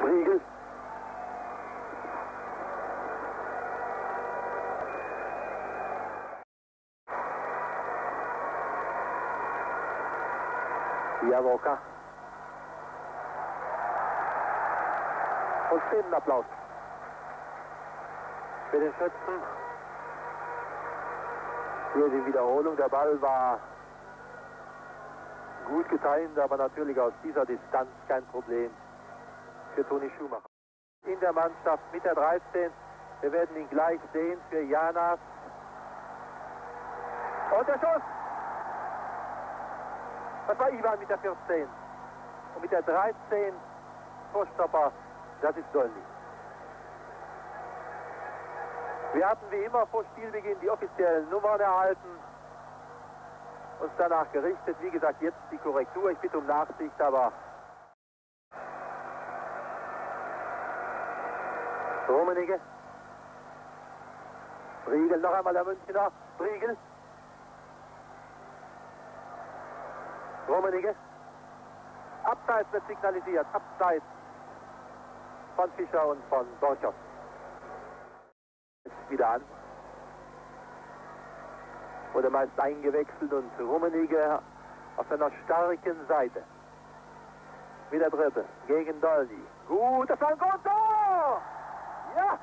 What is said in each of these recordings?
Briegel. Hier Volker. Und Szenenapplaus für den Schützen. Hier die Wiederholung. Der Ball war gut getimt, aber natürlich aus dieser Distanz kein Problem für Toni Schumacher. In der Mannschaft mit der 13. Wir werden ihn gleich sehen für Janas. Und der Schuss. Das war Ivan mit der 14. Und mit der 13 Torstopper, das ist Dolny. Wir hatten wie immer vor Spielbeginn die offiziellen Nummern erhalten. Uns danach gerichtet. Wie gesagt, jetzt die Korrektur. Ich bitte um Nachsicht, aber... Rummenigge. Briegel, noch einmal der Münchner. Briegel. Rummenigge. Abseits wird signalisiert. Abseits von Fischer und von Borchers. Jetzt wieder an. Wurde meist eingewechselt und Rummenigge auf seiner starken Seite. Wieder Dritte gegen Dolny. Gute Flanke und Tor! Ja!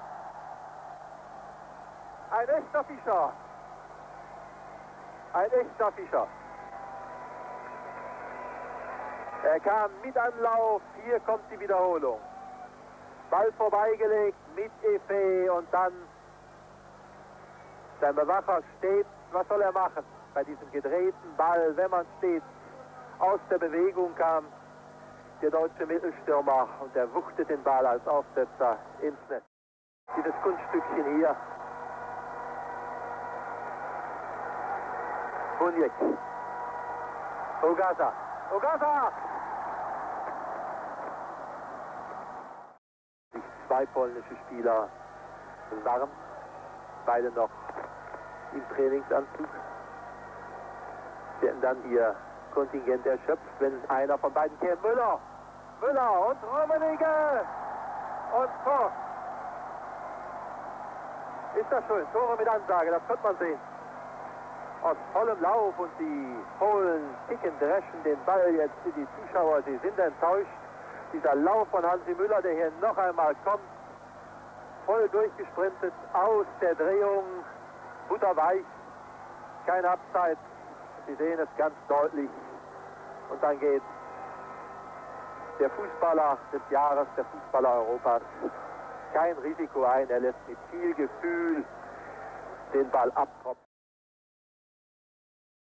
Ein echter Fischer. Ein echter Fischer. Er kam mit Anlauf, hier kommt die Wiederholung. Ball vorbeigelegt mit Effet und dann sein Bewacher steht. Was soll er machen bei diesem gedrehten Ball, wenn man steht? Aus der Bewegung kam der deutsche Mittelstürmer und er wuchtet den Ball als Aufsetzer ins Netz. Dieses Kunststückchen hier. Bunjek. Ogasa. Ogasa! 2 polnische Spieler warm, beide noch im Trainingsanzug. Sie hätten dann ihr Kontingent erschöpft, wenn einer von beiden käme. Müller! Müller und Rummenigge! Und Tor! Ist das schön, Tore mit Ansage, das könnte man sehen. Aus vollem Lauf und die Polen kicken, dreschen den Ball jetzt für die Zuschauer. Sie sind enttäuscht. Dieser Lauf von Hansi Müller, der hier noch einmal kommt, voll durchgesprintet aus der Drehung, butterweich, kein Abseits, Sie sehen es ganz deutlich. Und dann geht der Fußballer des Jahres, der Fußballer Europas, kein Risiko ein, er lässt mit viel Gefühl den Ball abtropfen.